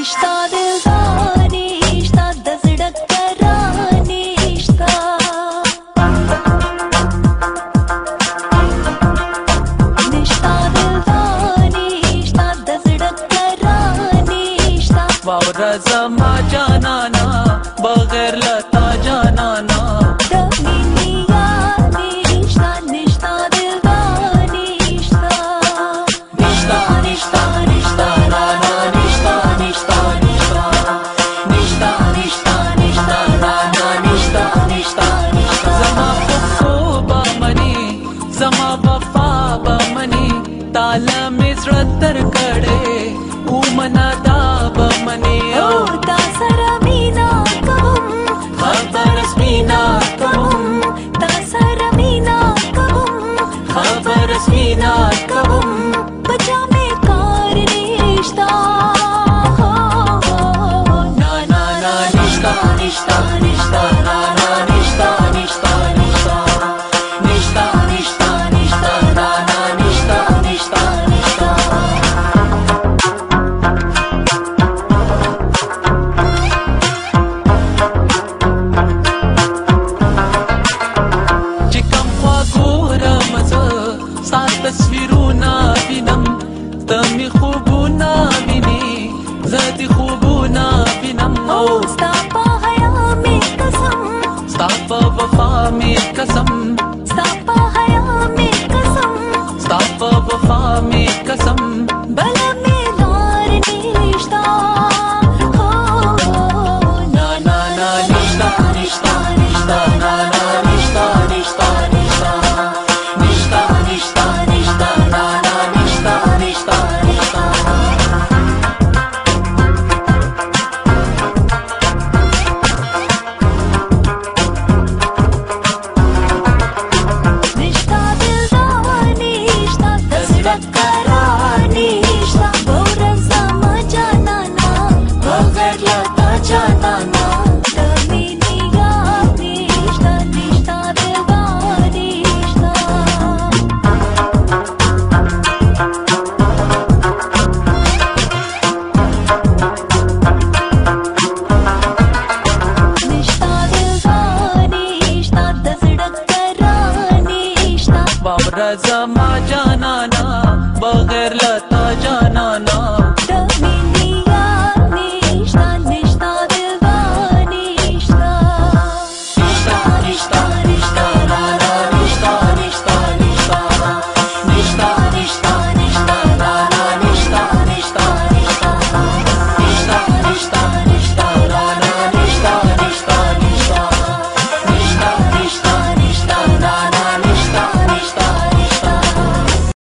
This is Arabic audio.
نشتا دلدار نشتا دس ڈکرا نشتا نشتا دلدار نشتا دس ڈکرا نشتا واورا زما جانانا بغیر لتا جانانا دنیا نشتا نشتا دلدار نشتا نشتا نشتا نشتا زما جانانا بغیر لتا جانانا